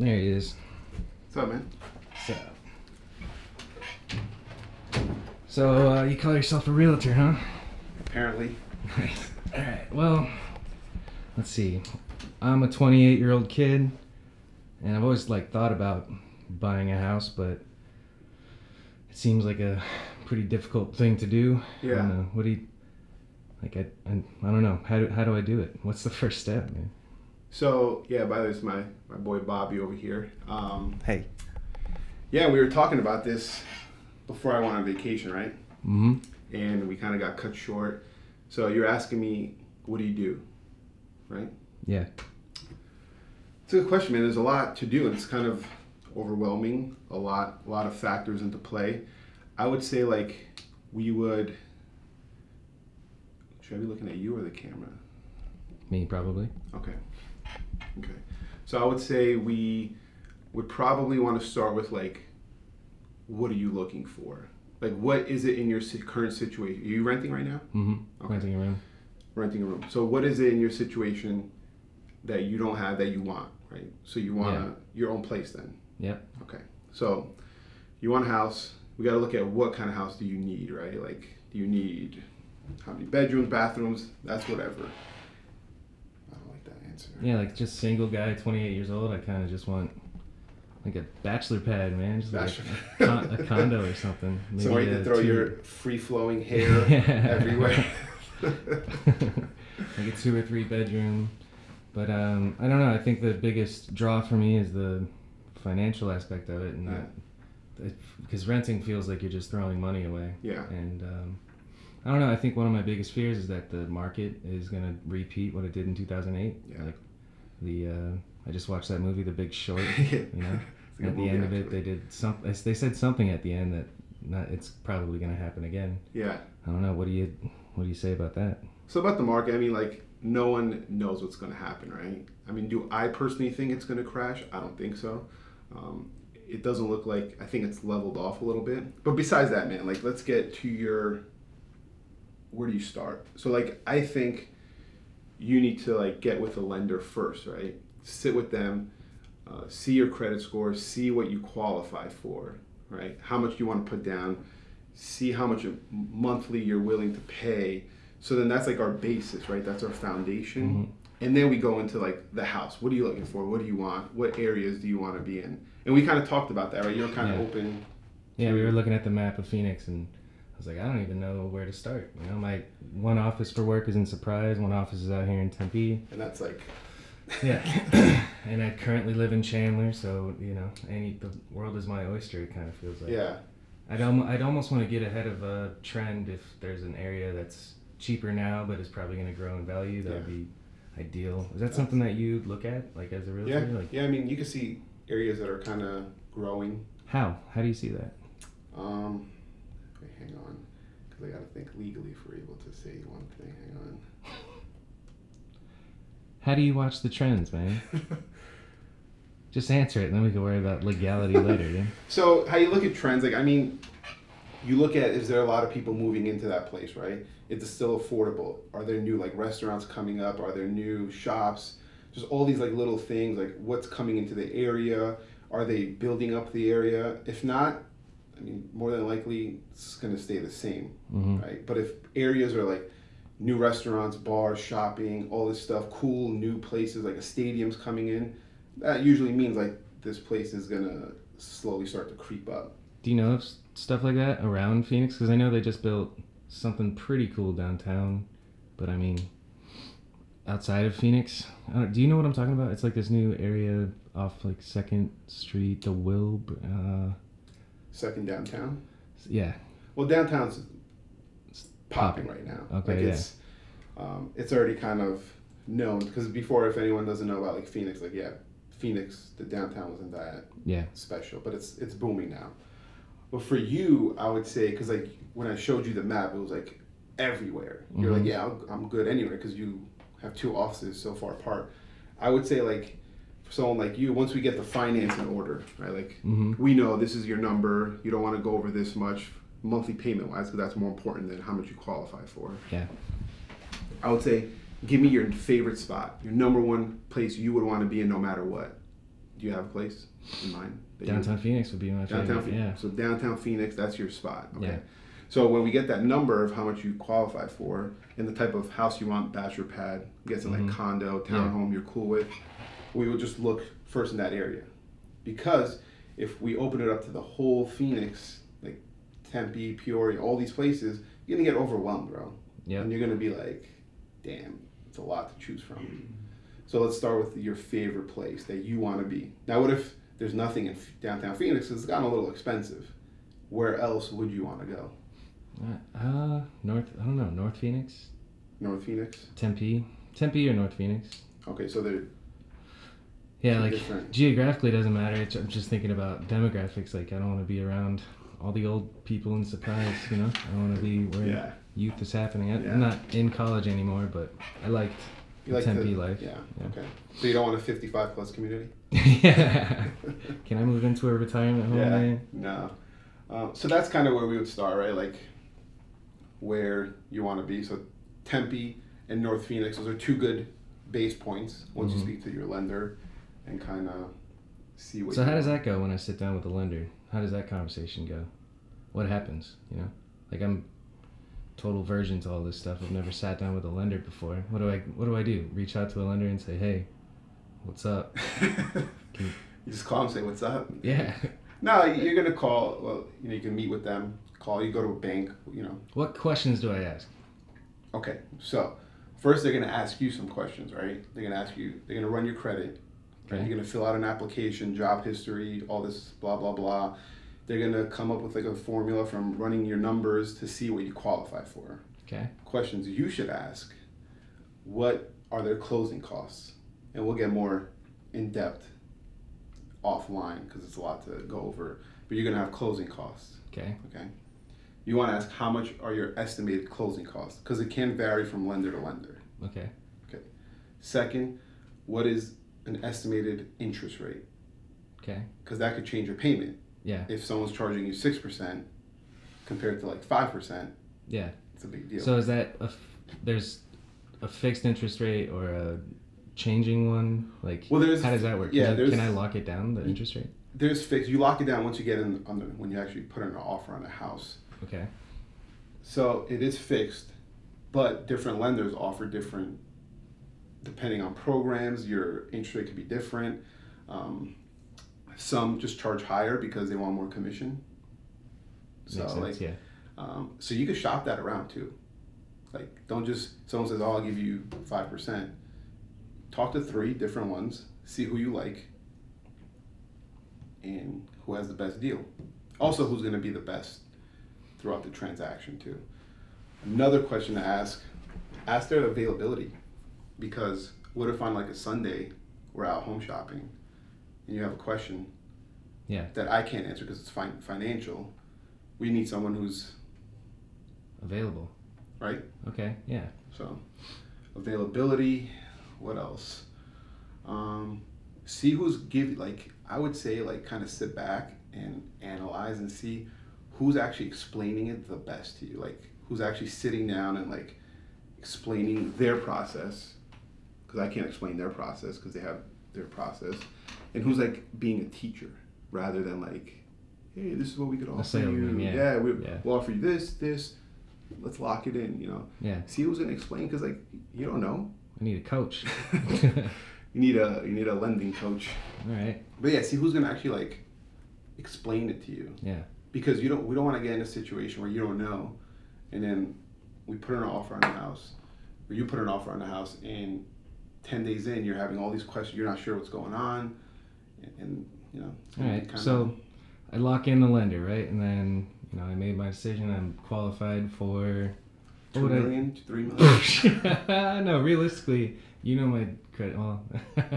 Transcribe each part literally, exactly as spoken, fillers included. There he is. What's up, man? What's up? So, uh, you call yourself a realtor, huh? Apparently. Alright, well, let's see. I'm a twenty-eight-year-old kid, and I've always, like, thought about buying a house, but it seems like a pretty difficult thing to do. Yeah. I don't know. What do you, like, I, I, I don't know. How do, how do I do it? What's the first step, man? So, yeah, by the way, it's my, my boy Bobby over here. Um, hey. Yeah, we were talking about this before I went on vacation, right? Mm-hmm. And we kind of got cut short. So you're asking me, what do you do, right? Yeah. It's a good question, man. There's a lot to do, and it's kind of overwhelming. A lot, a lot of factors into play. I would say, like, we would. Should I be looking at you or the camera? Me, probably. Okay. Okay. So I would say we would probably want to start with, like, what are you looking for? Like, what is it in your current situation? Are you renting right now? Mm-hmm. Okay. Renting a room. Renting a room. So what is it in your situation that you don't have that you want, right? So you want yeah. your own place then? Yeah. Okay. So you want a house. We got to look at what kind of house do you need, right? Like, do you need how many bedrooms, bathrooms? That's whatever. I don't like that answer. Yeah, like, just single guy, twenty-eight years old. I kind of just want... like a bachelor pad, man. Just bachelor. Like a, a condo or something. Maybe somewhere you can throw two... your free-flowing hair yeah. everywhere. Like a two or three bedroom. But um, I don't know. I think the biggest draw for me is the financial aspect of it, and yeah. that because renting feels like you're just throwing money away. Yeah. And um, I don't know. I think one of my biggest fears is that the market is gonna repeat what it did in two thousand eight. Yeah. Like the uh, I just watched that movie, The Big Short. You know, at the movie, end of it, actually. They did some. They said something at the end that not, it's probably going to happen again. Yeah. I don't know. What do you What do you say about that? So about the market, I mean, like, no one knows what's going to happen, right? I mean, do I personally think it's going to crash? I don't think so. Um, it doesn't look like. I think it's leveled off a little bit. But besides that, man, like, let's get to your. Where do you start? So, like, I think you need to, like, get with a lender first, right? Sit with them, uh, see your credit score, see what you qualify for, right? How much you want to put down, see how much monthly you're willing to pay. So then that's, like, our basis, right? That's our foundation. Mm-hmm. And then we go into, like, the house. What are you looking for? What do you want? What areas do you want to be in? And we kind of talked about that, right? You're kind yeah. of open. Yeah, we were looking at the map of Phoenix, and I was like, I don't even know where to start. You know, my one office for work is in Surprise, one office is out here in Tempe. And that's, like... yeah, and I currently live in Chandler, so, you know, any the world is my oyster. It kind of feels like. Yeah, I'd al I'd almost want to get ahead of a trend if there's an area that's cheaper now, but is probably going to grow in value. That would yeah. be ideal. Is that something that you look at, like, as a realtor? Yeah, like, yeah. I mean, you can see areas that are kind of growing. How? How do you see that? Um, wait, hang on, because I got to think legally if we're able to say one thing. Hang on. How do you watch the trends, man? Just answer it, and then we can worry about legality later. Yeah? So how you look at trends, like, I mean, you look at, is there a lot of people moving into that place, right? Is it still affordable? Are there new, like, restaurants coming up? Are there new shops? Just all these, like, little things, like, what's coming into the area? Are they building up the area? If not, I mean, more than likely, it's going to stay the same, mm-hmm. right? But if areas are, like, new restaurants, bars, shopping, all this stuff, cool new places, like a stadium's coming in, that usually means, like, this place is gonna slowly start to creep up. Do you know if stuff like that around Phoenix? Because I know they just built something pretty cool downtown, but I mean, outside of Phoenix, I don't, do you know what I'm talking about? It's like this new area off, like, Second Street, the Wilb. Uh... Second downtown? Yeah. Well, downtown's popping right now. Okay, like, yeah. it's um it's already kind of known, because before, if anyone doesn't know about, like, Phoenix, like, yeah, Phoenix, the downtown wasn't that yeah special, but it's it's booming now. But for you, I would say, because, like, when I showed you the map, it was, like, everywhere. You're mm-hmm. like, yeah, I'll, I'm good anywhere, because you have two offices so far apart. I would say, like, for someone like you, once we get the finance in order, right, like, mm-hmm. we know this is your number, you don't want to go over this much monthly payment wise, because that's more important than how much you qualify for. Yeah. I would say, give me your favorite spot, your number one place you would want to be in no matter what. Do you have a place in mind? Downtown you, Phoenix would be my favorite. Downtown, yeah. So downtown Phoenix, that's your spot. Okay. Yeah. So when we get that number of how much you qualify for and the type of house you want, bachelor pad, get some mm-hmm. like condo, townhome, yeah. you're cool with, we would just look first in that area. Because if we open it up to the whole Phoenix, like Tempe, Peoria, all these places, you're going to get overwhelmed, bro. Yeah. And you're going to be like, damn, it's a lot to choose from. So let's start with your favorite place that you want to be. Now, what if there's nothing in downtown Phoenix? It's gotten a little expensive. Where else would you want to go? Uh, North, I don't know, North Phoenix? North Phoenix? Tempe. Tempe or North Phoenix. Okay, so they're... Yeah, like, different. Geographically doesn't matter. It's, I'm just thinking about demographics. Like, I don't want to be around all the old people in Surprise, you know? I want to be where yeah. youth is happening. I'm yeah. not in college anymore, but I liked... You like Tempe the, life. Yeah. yeah. Okay. So you don't want a fifty-five plus community? yeah. Can I move into a retirement home? Yeah. There? No. Um, so that's kind of where we would start, right? Like where you want to be. So Tempe and North Phoenix, those are two good base points once mm-hmm. you speak to your lender and kind of see what. So you how want. Does that go when I sit down with the lender? How does that conversation go? What happens? You know, like I'm. Total version to all this stuff. I've never sat down with a lender before. What do I what do I do? Reach out to a lender and say, hey, what's up? Can you... you just call them and say, what's up? Yeah. No, you're gonna call, well, you know, you can meet with them, call, you go to a bank, you know. What questions do I ask? Okay, so first they're gonna ask you some questions, right? They're gonna ask you, they're gonna run your credit, right? Okay. You're gonna fill out an application, job history, all this blah blah blah. They're gonna come up with like a formula from running your numbers to see what you qualify for. Okay. Questions you should ask: what are their closing costs? And we'll get more in depth offline because it's a lot to go over. But you're gonna have closing costs. Okay. Okay. You want to ask how much are your estimated closing costs because it can vary from lender to lender. Okay. Okay. Second, what is an estimated interest rate? Okay. Because that could change your payment. Yeah. If someone's charging you six percent compared to like five percent, yeah, it's a big deal. So is that, a f there's a fixed interest rate or a changing one? Like, well, there's, how does that work? Yeah, can, I, can I lock it down, the interest rate? There's fixed. You lock it down once you get in, on the, when you actually put in an offer on a house. Okay. So it is fixed, but different lenders offer different, depending on programs, your interest rate could be different. Um, Some just charge higher because they want more commission. So Makes like, sense, yeah. um, so you could shop that around too. Like, don't just someone says, "Oh, I'll give you five percent." Talk to three different ones, see who you like, and who has the best deal. Also, who's going to be the best throughout the transaction too. Another question to ask: ask their availability, because what if on like a Sunday we're out home shopping? And you have a question yeah. that I can't answer because it's fin financial, we need someone who's... Available. Right? Okay, yeah. So, availability, what else? Um, see who's giving, like, I would say, like, kind of sit back and analyze and see who's actually explaining it the best to you. Like, who's actually sitting down and, like, explaining their process, because I can't explain their process because they have their process. And who's like being a teacher rather than like, hey, this is what we could offer you. Room, yeah, yeah, we, yeah, we'll offer you this, this. Let's lock it in, you know. Yeah. See who's gonna explain because like you don't know. I need a coach. you need a you need a lending coach. All right. But yeah, see who's gonna actually like explain it to you. Yeah. Because you don't we don't want to get in a situation where you don't know, and then we put an offer on the house, or you put an offer on the house, and ten days in you're having all these questions. You're not sure what's going on. And you know, all right, kind of... So I lock in the lender, right? And then, you know, I made my decision. I'm qualified for two million, I... three million. No, realistically, you know my credit. Well,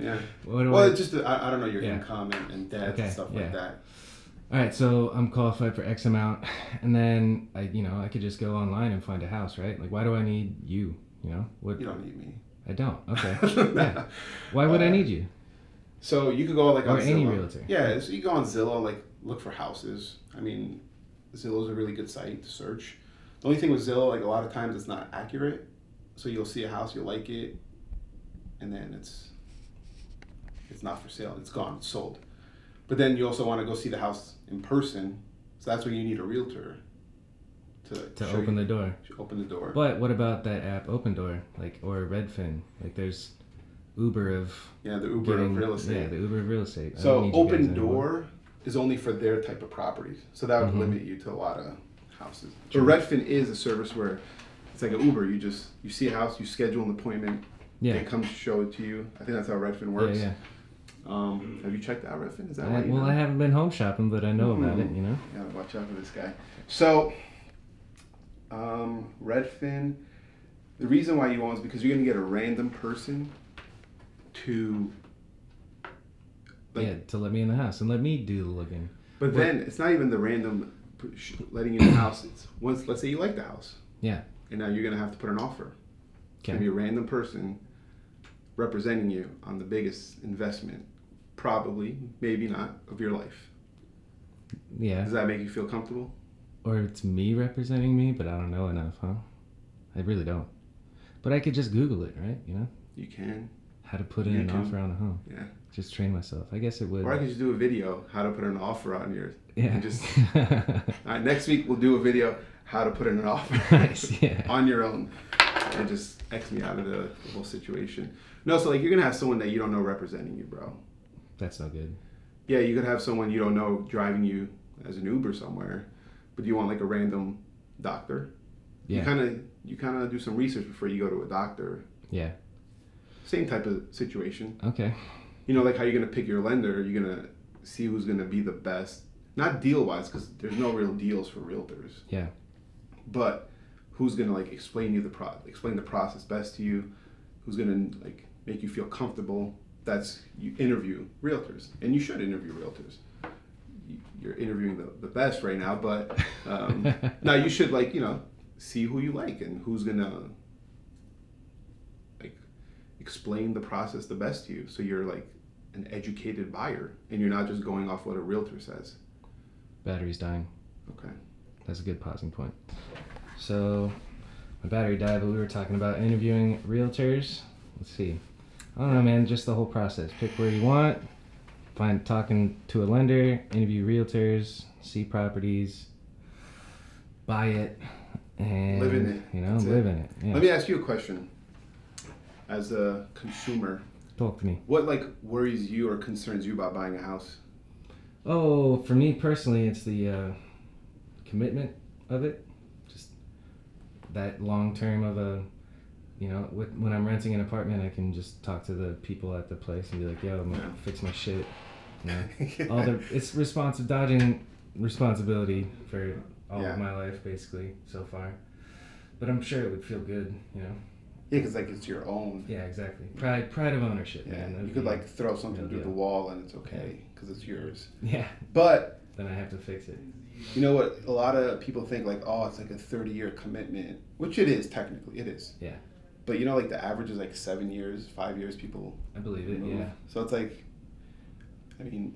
yeah. What do well, I... it's just I, I don't know your yeah. income and, and debt okay. and stuff yeah. like that. All right, so I'm qualified for X amount, and then I, you know, I could just go online and find a house, right? Like, why do I need you? You know, what? You don't need me. I don't. Okay. yeah. Why would uh, I need you? So you could go like or on any Zillow. Realtor. Yeah, so you go on Zillow, like look for houses. I mean, Zillow's a really good site to search. The only thing with Zillow, like a lot of times it's not accurate. So you'll see a house, you'll like it, and then it's It's not for sale. It's gone. It's sold. But then you also want to go see the house in person. So that's where you need a realtor to to open you, the door. Open the door. But what about that app Opendoor, like, or Redfin? Like, there's Uber of yeah, the Uber getting, of real estate. Yeah, the Uber of real estate. So Opendoor is only for their type of properties. So that would mm-hmm. limit you to a lot of houses. True. But Redfin is a service where it's like an Uber. You just you see a house, you schedule an appointment. Yeah. They come show it to you. I think that's how Redfin works. Yeah. yeah. Um, have you checked out Redfin? Is that I, right? Well, know? I haven't been home shopping, but I know mm-hmm. about it, you know? Yeah, watch out for this guy. So, um, Redfin, the reason why you want is because you're going to get a random person to... Like, yeah, to let me in the house and let me do the looking. But well, then, it's not even the random letting you in the house. It's once, let's say you like the house. Yeah. And now you're going to have to put an offer. It's going to be a random person representing you on the biggest investment. Probably, maybe not, of your life. Yeah. Does that make you feel comfortable? Or it's me representing me, but I don't know enough, huh? I really don't. But I could just Google it, right? You know? You can. How to put in you an can. offer on a home. Yeah. Just train myself. I guess it would. Or I could just do a video, how to put an offer on yours. Yeah. And just... All right, next week we'll do a video, how to put in an offer nice, yeah. on your own. And just X me out of the, the whole situation. No, so like you're gonna have someone that you don't know representing you, bro. That's not good. Yeah, you could have someone you don't know driving you as an Uber somewhere, but you want like a random doctor. Yeah. You kind of you kind of do some research before you go to a doctor. Yeah. Same type of situation. Okay. You know, like how you're gonna pick your lender. You're gonna see who's gonna be the best, not deal wise, because there's no real deals for realtors. Yeah. But who's gonna like explain you the pro explain the process best to you? Who's gonna like make you feel comfortable? That's you interview realtors, and you should interview realtors. You're interviewing the, the best right now, but um, now you should like you know see who you like and who's gonna like explain the process the best to you. So you're like an educated buyer, and you're not just going off what a realtor says. Battery's dying. Okay, that's a good pausing point. So, my battery died, but we were talking about interviewing realtors. Let's see. I don't know, man, just the whole process. Pick where you want, find talking to a lender, interview realtors, see properties, buy it, and live in it. You know, That's live it. in it. Yeah. Let me ask you a question. As a consumer, talk to me. What like worries you or concerns you about buying a house? Oh, for me personally, it's the uh, commitment of it. That long term of a, you know, with, when I'm renting an apartment, I can just talk to the people at the place and be like, yo, I'm gonna fix my shit. You know? yeah. All the it's responsive dodging responsibility for all yeah. of my life basically so far, but I'm sure it would feel good, you know. Yeah, because like it's your own. Yeah, exactly. Pride, pride of ownership. Yeah, man. you could be, like throw something you know, through the wall and it's okay because yeah. it's yours. Yeah. But then I have to fix it. You know what? A lot of people think like, oh, it's like a thirty-year commitment, which it is technically. It is. Yeah. But you know, like the average is like seven years, five years. People. I believe it. Move. Yeah. So it's like, I mean,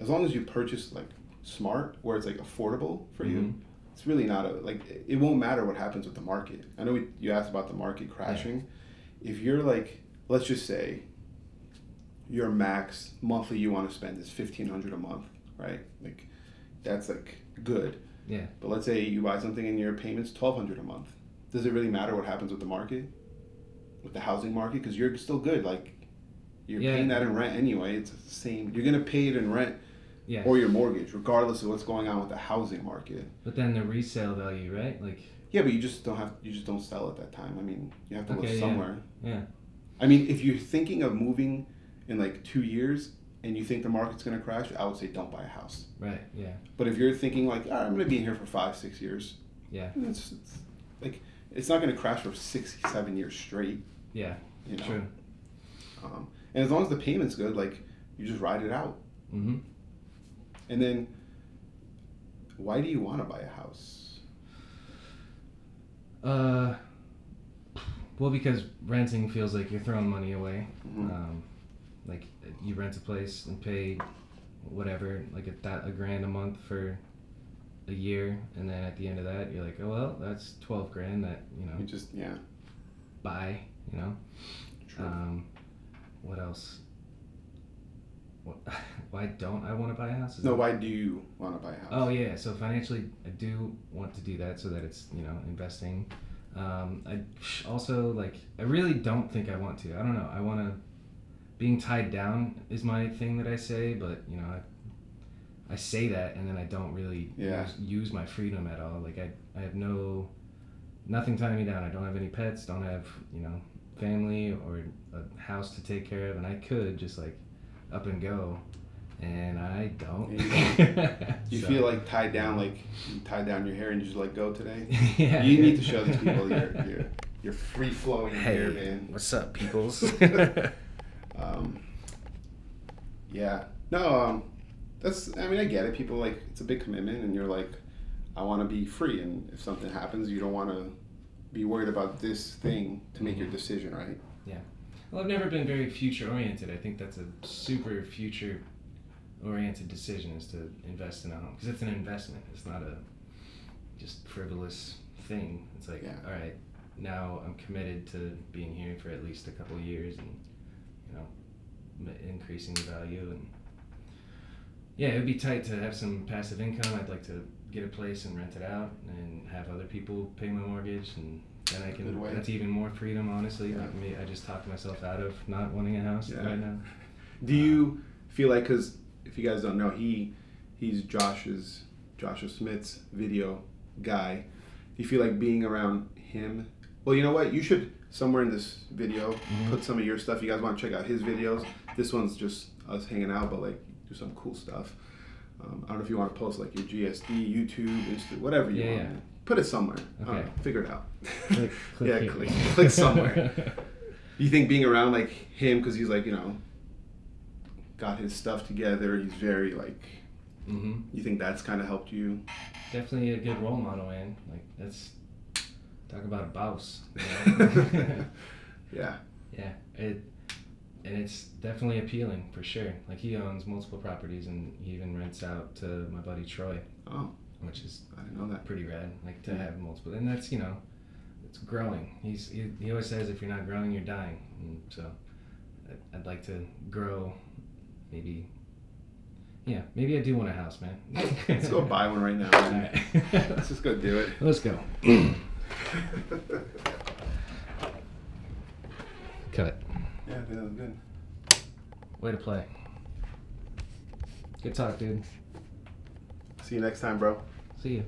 as long as you purchase like smart, where it's like affordable for mm-hmm. you, it's really not a like. It won't matter what happens with the market. I know we, you asked about the market crashing. Yeah. If you're like, let's just say, your max monthly you want to spend is fifteen hundred a month, right? Like, that's like. Good. Yeah. But let's say you buy something and your payment's twelve hundred a month. Does it really matter what happens with the market, with the housing market? Because you're still good. Like, you're yeah. paying that in rent anyway. It's the same. You're gonna pay it in rent, yeah. or your mortgage, regardless of what's going on with the housing market. But then the resale value, right? Like. Yeah, but you just don't have. You just don't sell at that time. I mean, you have to okay, live somewhere. Yeah. yeah. I mean, if you're thinking of moving in like two years. And you think the market's going to crash, I would say don't buy a house. Right, yeah. But if you're thinking like, all right, I'm going to be in here for five, six years. Yeah. It's, it's, like, it's not going to crash for six, seven years straight. Yeah, you know? True. Um, and as long as the payment's good, like, you just ride it out. Mm-hmm. And then, why do you want to buy a house? Uh, well, because renting feels like you're throwing money away. Mm-hmm. Um, like, you rent a place and pay whatever, like a, th a grand a month for a year, and then at the end of that, you're like, oh, well, that's twelve grand that, you know, you just, yeah, buy, you know. True. Um, what else? why don't I want to buy a house? Is no, that... why do you want to buy a house? Oh, yeah. So financially, I do want to do that so that it's, you know, investing. Um, I also, like, I really don't think I want to. I don't know. I want to... Being tied down is my thing that I say, but, you know, I, I say that and then I don't really yeah. use, use my freedom at all. Like, I, I have no... Nothing tying me down. I don't have any pets, don't have, you know, family or a house to take care of, and I could just, like, up and go, and I don't. You so. Feel like tied down, like you tie down your hair and you just like go today. Yeah, you yeah. need to show these people your your, your free flowing hey, hair, man. What's up, peoples? um, yeah, no, um, that's. I mean, I get it. People like it's a big commitment, and you're like, I want to be free, and if something happens, you don't want to be worried about this thing to make mm-hmm. your decision, right? Yeah. Well, I've never been very future-oriented. I think that's a super future-oriented decision is to invest in a home. Because it's an investment. It's not a just frivolous thing. It's like, yeah. all right, now I'm committed to being here for at least a couple of years and, you know, increasing the value. And yeah, it would be tight to have some passive income. I'd like to get a place and rent it out and have other people pay my mortgage and... And I can, that's even more freedom, honestly. Yeah. Like me, I just talked myself out of not wanting a house yeah. right now. Do you um, feel like, because if you guys don't know, he he's Josh's, Joshua Smith's video guy. Do you feel like being around him? Well, you know what? You should, somewhere in this video, mm-hmm. put some of your stuff. You guys want to check out his videos. This one's just us hanging out, but like do some cool stuff. Um, I don't know if you want to post like your G S D, YouTube, Insta, whatever you yeah, want. Yeah. Put it somewhere. Okay. I don't know. Figure it out. Click, click yeah, here. click, click somewhere. Do you think being around like him, because he's like, you know, got his stuff together. He's very like. Mm-hmm. You think that's kind of helped you? Definitely a good role model, man. Like that's talk about a boss. You know? yeah. Yeah. It and it's definitely appealing for sure. Like he owns multiple properties and he even rents out to my buddy Troy. Oh. Which is I know that. Pretty rad, like to yeah. have multiple, and that's you know, it's growing. He's he, he always says if you're not growing, you're dying. And so, I'd, I'd like to grow, maybe. Yeah, maybe I do want a house, man. Let's go buy one right now. Man. All right. Let's just go do it. Let's go. Cut it. Yeah, dude, that was good. Way to play. Good talk, dude. See you next time, bro. See you.